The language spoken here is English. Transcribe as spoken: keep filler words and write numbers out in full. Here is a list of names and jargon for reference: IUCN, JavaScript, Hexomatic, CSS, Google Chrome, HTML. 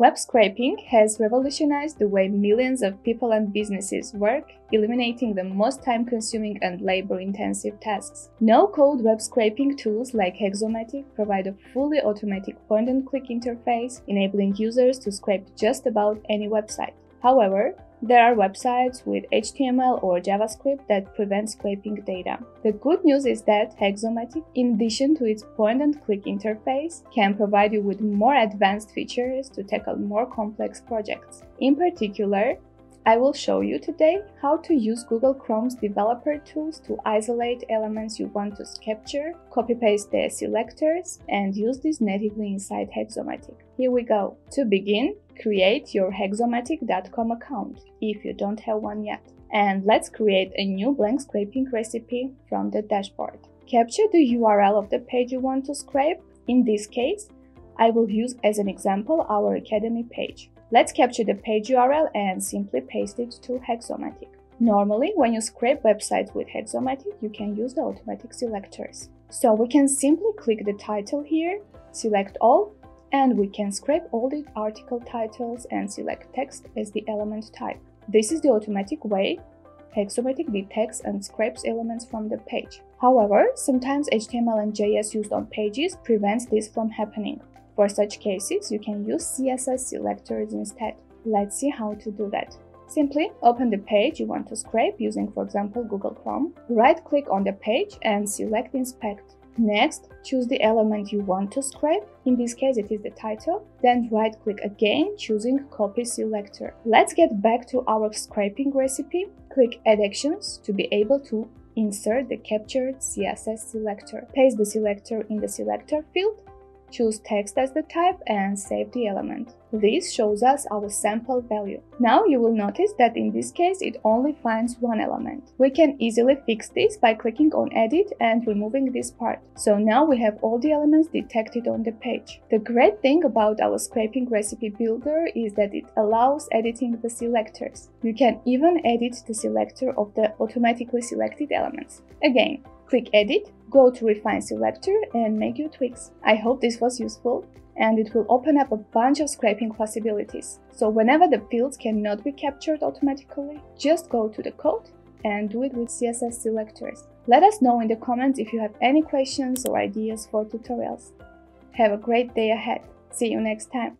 Web scraping has revolutionized the way millions of people and businesses work, eliminating the most time-consuming and labor-intensive tasks. No-code web scraping tools like Hexomatic provide a fully automatic point-and-click interface, enabling users to scrape just about any website. However, there are websites with H T M L or JavaScript that prevent scraping data. The good news is that Hexomatic, in addition to its point-and-click interface, can provide you with more advanced features to tackle more complex projects. In particular, I will show you today how to use Google Chrome's developer tools to isolate elements you want to capture, copy-paste their selectors, and use this natively inside Hexomatic. Here we go. To begin, create your hexomatic dot com account, if you don't have one yet. And let's create a new blank scraping recipe from the dashboard. Capture the U R L of the page you want to scrape. In this case, I will use as an example our academy page. Let's capture the page U R L and simply paste it to Hexomatic. Normally, when you scrape websites with Hexomatic, you can use the automatic selectors. So we can simply click the title here, select all, and we can scrape all the article titles and select text as the element type. This is the automatic way Hexomatic detects and scrapes elements from the page. However, sometimes H T M L and J S used on pages prevents this from happening. For such cases, you can use C S S selectors instead. Let's see how to do that. Simply open the page you want to scrape using, for example, Google Chrome. Right-click on the page and select Inspect. Next, choose the element you want to scrape. In this case, it is the title. Then right-click again, choosing Copy Selector. Let's get back to our scraping recipe. Click Add Actions to be able to insert the captured C S S selector. Paste the selector in the selector field. Choose text as the type and save the element. This shows us our sample value. Now you will notice that in this case it only finds one element. We can easily fix this by clicking on Edit and removing this part. So now we have all the elements detected on the page. The great thing about our scraping recipe builder is that it allows editing the selectors. You can even edit the selector of the automatically selected elements. Again, click Edit, go to Refine Selector and make your tweaks. I hope this was useful, and it will open up a bunch of scraping possibilities. So whenever the fields cannot be captured automatically, just go to the code and do it with C S S selectors. Let us know in the comments if you have any questions or ideas for tutorials. Have a great day ahead. See you next time.